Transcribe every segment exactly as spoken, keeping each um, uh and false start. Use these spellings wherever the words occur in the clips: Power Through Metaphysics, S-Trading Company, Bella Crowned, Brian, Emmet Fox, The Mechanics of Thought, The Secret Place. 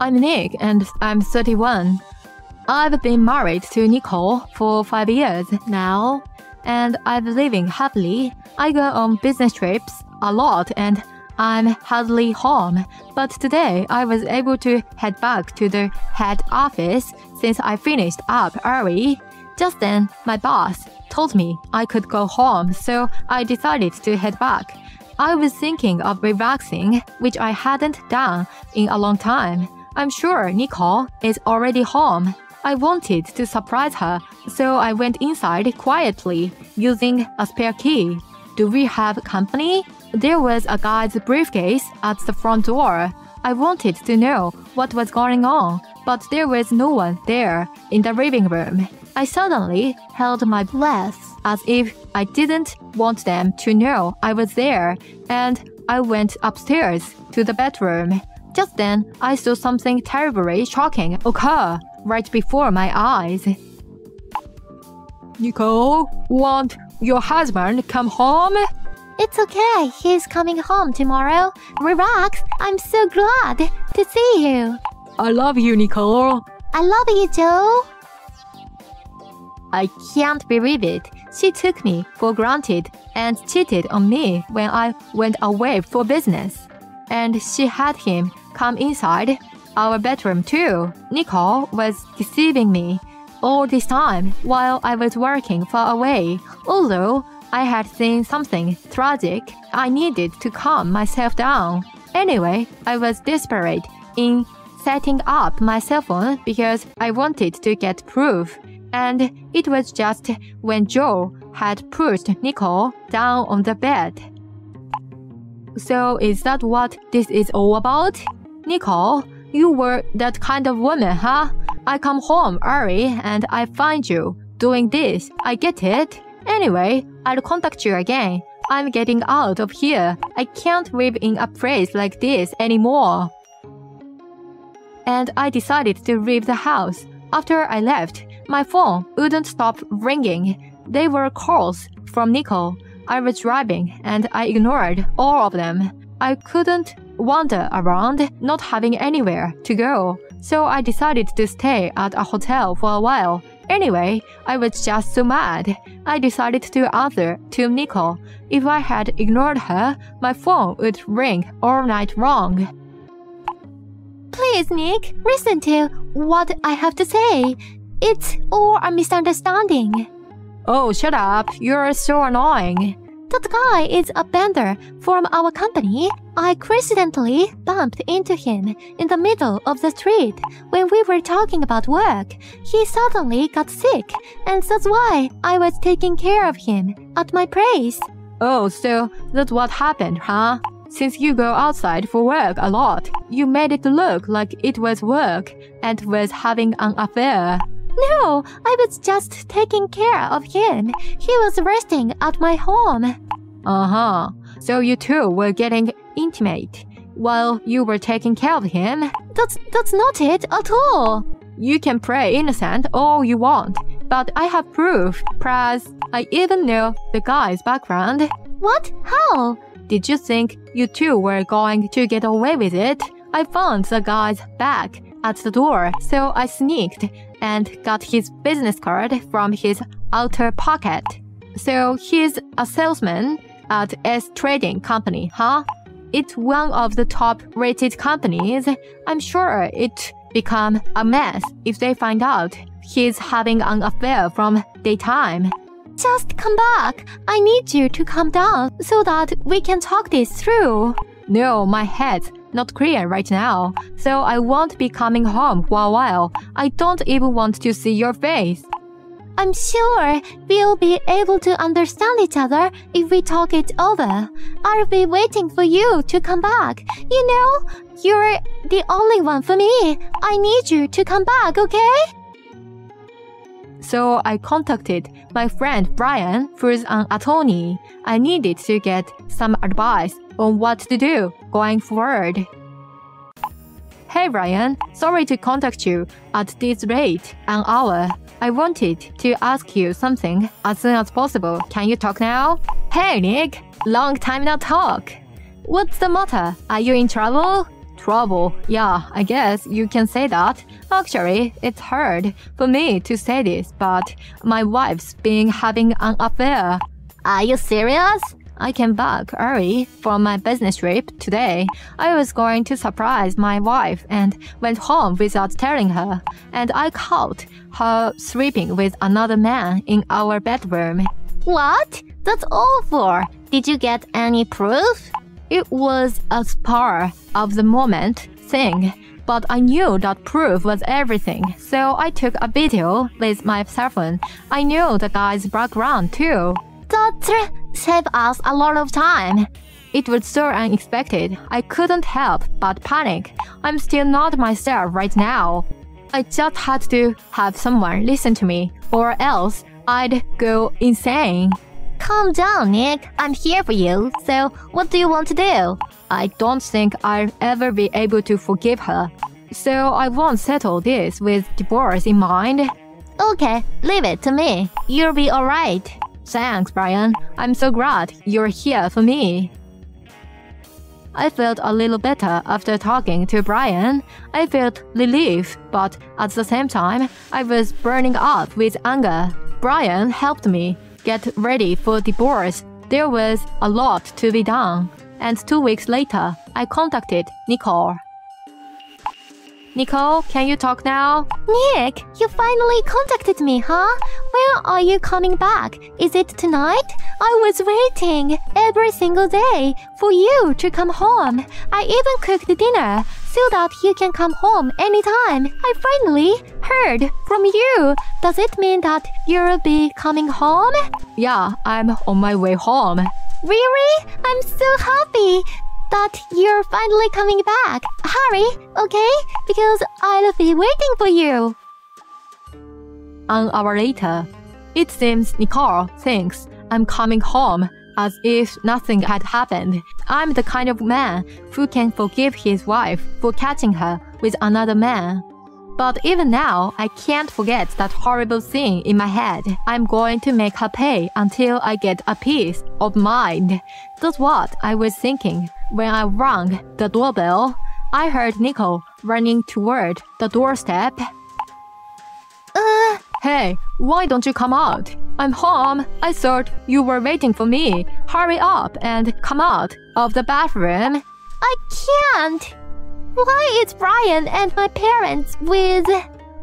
I'm Nick and I'm thirty-one. I've been married to Nicole for five years now, and I'm living happily. I go on business trips a lot and I'm hardly home, but today I was able to head back to the head office since I finished up early. Just then, my boss told me I could go home, so I decided to head back. I was thinking of relaxing, which I hadn't done in a long time. I'm sure Nicole is already home. I wanted to surprise her, so I went inside quietly, using a spare key. Do we have company? There was a guy's briefcase at the front door. I wanted to know what was going on, but there was no one there in the living room. I suddenly held my breath as if I didn't want them to know I was there, and I went upstairs to the bedroom. Just then, I saw something terribly shocking occur right before my eyes. Nicole, won't your husband come home? It's okay, he's coming home tomorrow. Relax, I'm so glad to see you. I love you, Nicole. I love you, Joe. I can't believe it. She took me for granted and cheated on me when I went away for business. And she had him come inside our bedroom too. Nicole was deceiving me all this time while I was working far away. Although I had seen something tragic, I needed to calm myself down. Anyway, I was desperate in setting up my cell phone because I wanted to get proof. And it was just when Joe had pushed Nicole down on the bed. So is that what this is all about? Nicole, you were that kind of woman, huh? I come home early and I find you doing this. I get it. Anyway, I'll contact you again. I'm getting out of here. I can't live in a place like this anymore. And I decided to leave the house. After I left, my phone wouldn't stop ringing. They were calls from Nicole. I was driving and I ignored all of them. I couldn't wander around, not having anywhere to go. So I decided to stay at a hotel for a while. Anyway, I was just so mad. I decided to answer to Nicole. If I had ignored her, my phone would ring all night long. Please, Nick, listen to what I have to say. It's all a misunderstanding. Oh, shut up. You're so annoying. That guy is a vendor from our company. I coincidentally bumped into him in the middle of the street when we were talking about work. He suddenly got sick, and that's why I was taking care of him at my place. Oh, so that's what happened, huh? Since you go outside for work a lot, you made it look like it was work and was having an affair. No, I was just taking care of him. He was resting at my home. Uh-huh. So you two were getting intimate while you were taking care of him? That's, that's not it at all. You can play innocent all you want, but I have proof. Plus, I even know the guy's background. What? How? Did you think you two were going to get away with it? I found the guy's bag at the door, so I sneaked and got his business card from his outer pocket. So he's a salesman at S-Trading Company, huh? It's one of the top-rated companies. I'm sure it'd become a mess if they find out he's having an affair from daytime. Just come back. I need you to calm down so that we can talk this through. No, my head's not clear right now, so I won't be coming home for a while. I don't even want to see your face. I'm sure we'll be able to understand each other if we talk it over. I'll be waiting for you to come back. You know, you're the only one for me. I need you to come back, okay? So I contacted my friend Brian, who's an attorney. I needed to get some advice on what to do going forward. Hey Brian, sorry to contact you at this late an hour. I wanted to ask you something as soon as possible. Can you talk now? Hey Nick, long time no talk. What's the matter? Are you in trouble? trouble. Yeah, I guess you can say that. Actually, it's hard for me to say this, but my wife's been having an affair. Are you serious? I came back early from my business trip today. I was going to surprise my wife and went home without telling her. And I caught her sleeping with another man in our bedroom. What? That's awful! Did you get any proof? It was a spur of the moment thing, but I knew that proof was everything, so I took a video with my cell phone. I knew the guy's background too. That saved us a lot of time. It was so unexpected. I couldn't help but panic. I'm still not myself right now. I just had to have someone listen to me, or else I'd go insane. Calm down, Nick. I'm here for you. So, what do you want to do? I don't think I'll ever be able to forgive her, so I won't settle this with divorce in mind. Okay, leave it to me. You'll be alright. Thanks, Brian. I'm so glad you're here for me. I felt a little better after talking to Brian. I felt relief, but at the same time, I was burning up with anger. Brian helped me get ready for divorce. There was a lot to be done. And two weeks later, I contacted Nicole. Nicole, can you talk now? Nick, you finally contacted me, huh? When are you coming back? Is it tonight? I was waiting every single day for you to come home. I even cooked dinner so that you can come home anytime. I finally heard from you. Does it mean that you'll be coming home? Yeah, I'm on my way home. Really? I'm so happy that you're finally coming back. Hurry, okay? Because I'll be waiting for you. An hour later, it seems Nicole thinks I'm coming home as if nothing had happened. I'm the kind of man who can forgive his wife for catching her with another man. But even now, I can't forget that horrible thing in my head. I'm going to make her pay until I get a peace of mind. That's what I was thinking when I rang the doorbell. I heard Nicole running toward the doorstep. Uh. Hey, why don't you come out? I'm home. I thought you were waiting for me. Hurry up and come out of the bathroom. I can't. Why is Brian and my parents with...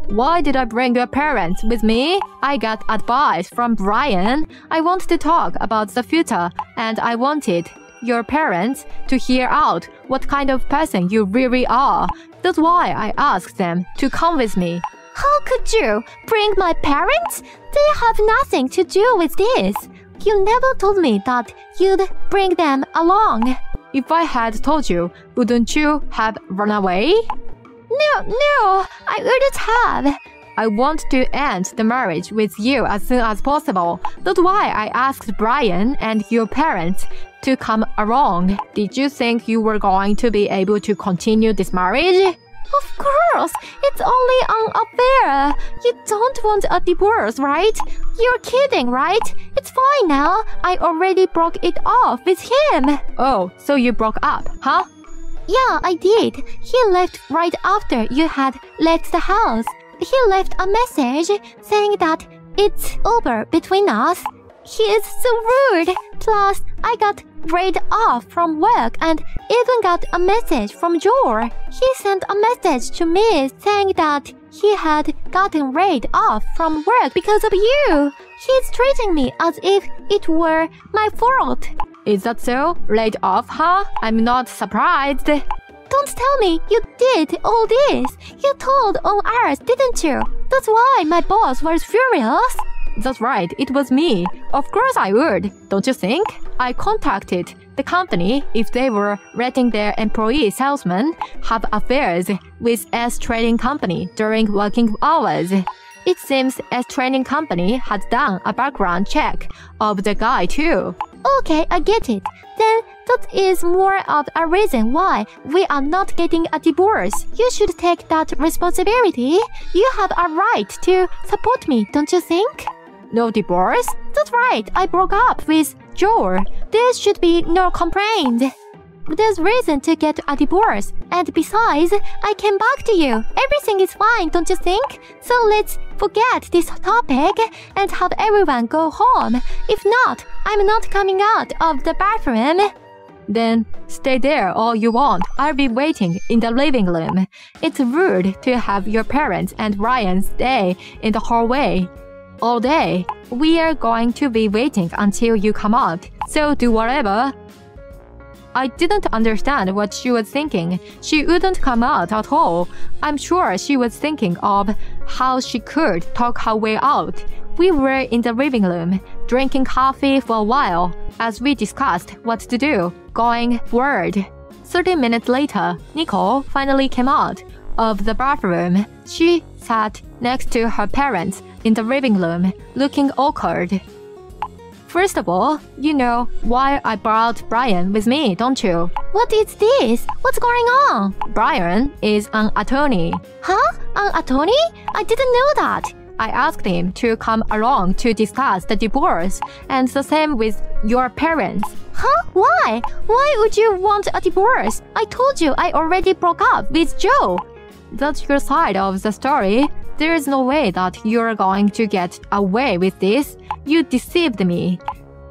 Why did I bring your parents with me? I got advice from Brian. I want to talk about the future, and I wanted your parents to hear out what kind of person you really are. That's why I asked them to come with me. How could you bring my parents? They have nothing to do with this. You never told me that you'd bring them along. If I had told you, wouldn't you have run away? No, no, I wouldn't have. I want to end the marriage with you as soon as possible. That's why I asked Brian and your parents to come along. Did you think you were going to be able to continue this marriage? Of course, it's only an affair. You don't want a divorce, right? You're kidding, right? It's fine now. I already broke it off with him. Oh, so you broke up, huh? Yeah, I did. He left right after you had left the house. He left a message saying that it's over between us. He is so rude. Plus, I got laid off from work and even got a message from Joel. He sent a message to me saying that he had gotten laid off from work because of you. He's treating me as if it were my fault. Is that so? Laid off, huh? I'm not surprised. Don't tell me you did all this. You told on ours, didn't you? That's why my boss was furious. That's right, it was me. Of course I would, don't you think? I contacted the company if they were letting their employee salesmen have affairs with S-Trading Company during working hours. It seems S-Trading Company had done a background check of the guy too. Okay, I get it. Then that is more of a reason why we are not getting a divorce. You should take that responsibility. You have a right to support me, don't you think? No divorce? That's right, I broke up with Joel. There should be no complaint. There's reason to get a divorce. And besides, I came back to you. Everything is fine, don't you think? So let's forget this topic and have everyone go home. If not, I'm not coming out of the bathroom. Then stay there all you want. I'll be waiting in the living room. It's rude to have your parents and Brian stay in the hallway all day. We are going to be waiting until you come out, so do whatever. I didn't understand what she was thinking. She wouldn't come out at all. I'm sure she was thinking of how she could talk her way out. We were in the living room, drinking coffee for a while, as we discussed what to do, going forward. Thirty minutes later, Nicole finally came out of the bathroom. She sat next to her parents in the living room, looking awkward. First of all, you know why I brought Brian with me, don't you? What is this? What's going on? Brian is an attorney. Huh? An attorney? I didn't know that. I asked him to come along to discuss the divorce, and the same with your parents. Huh? Why? Why would you want a divorce? I told you I already broke up with Joe. That's your side of the story. There is no way that you're going to get away with this. You deceived me,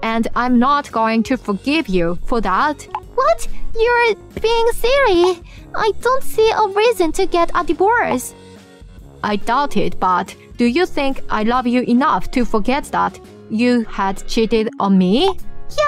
and I'm not going to forgive you for that. What? You're being silly. I don't see a reason to get a divorce. I doubt it, but do you think I love you enough to forget that you had cheated on me?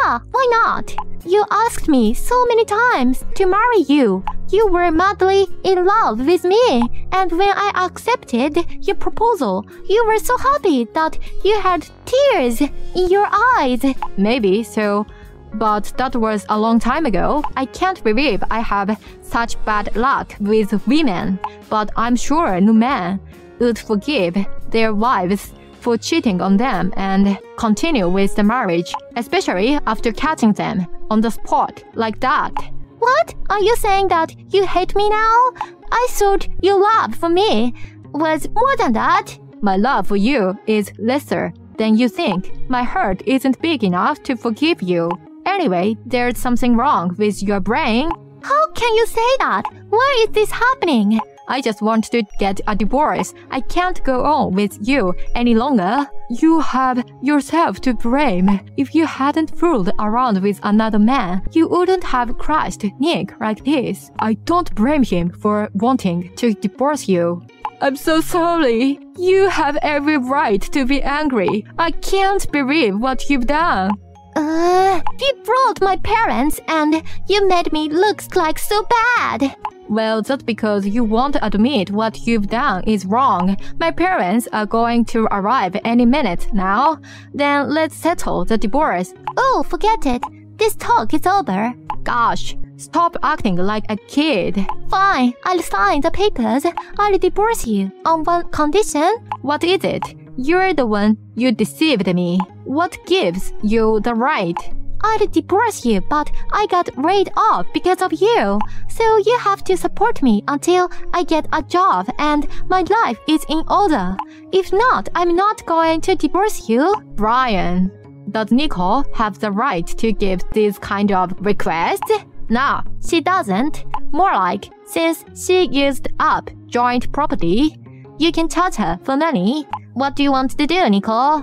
Yeah, why not? You asked me so many times to marry you. You were madly in love with me, and when I accepted your proposal, you were so happy that you had tears in your eyes. Maybe so, but that was a long time ago. I can't believe I have such bad luck with women, but I'm sure no man would forgive their wives for cheating on them and continue with the marriage, especially after catching them on the spot like that. What? Are you saying that you hate me now? I thought your love for me was more than that. My love for you is lesser than you think. My heart isn't big enough to forgive you. Anyway, there's something wrong with your brain. How can you say that? Why is this happening? I just want to get a divorce. I can't go on with you any longer. You have yourself to blame. If you hadn't fooled around with another man, you wouldn't have crushed Nick like this. I don't blame him for wanting to divorce you. I'm so sorry. You have every right to be angry. I can't believe what you've done. Uh, you brought my parents and you made me look like so bad. Well, that's because you won't admit what you've done is wrong. My parents are going to arrive any minute now. Then let's settle the divorce. Oh, forget it. This talk is over. Gosh, stop acting like a kid. Fine, I'll sign the papers. I'll divorce you on one condition. What is it? You're the one. You deceived me. What gives you the right? I'd divorce you, but I got laid off because of you. So you have to support me until I get a job and my life is in order. If not, I'm not going to divorce you. Brian, does Nicole have the right to give this kind of request? No, she doesn't. More like, since she used up joint property, you can charge her for money. What do you want to do, Nicole?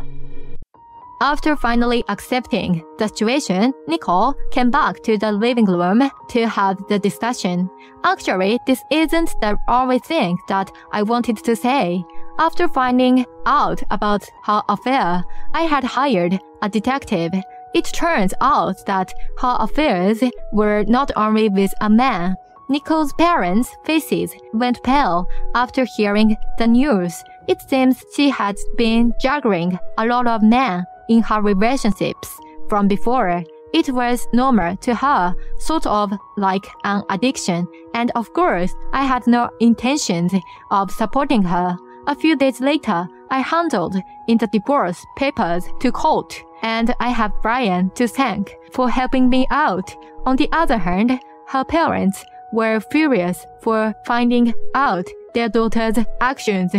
After finally accepting the situation, Nicole came back to the living room to have the discussion. Actually, this isn't the only thing that I wanted to say. After finding out about her affair, I had hired a detective. It turns out that her affairs were not only with a man. Nicole's parents' faces went pale after hearing the news. It seems she had been juggling a lot of men in her relationships from before. It was normal to her, sort of like an addiction, and of course, I had no intentions of supporting her. A few days later, I handed in the divorce papers to court, and I have Brian to thank for helping me out. On the other hand, her parents were furious for finding out their daughter's actions,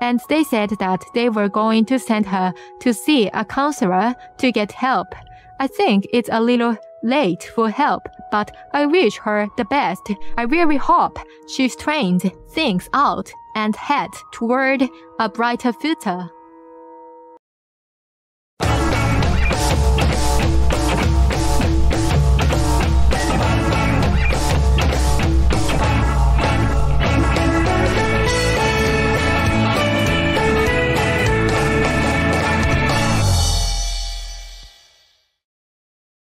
and they said that they were going to send her to see a counselor to get help. I think it's a little late for help but I wish her the best. I really hope she straightens things out and heads toward a brighter future.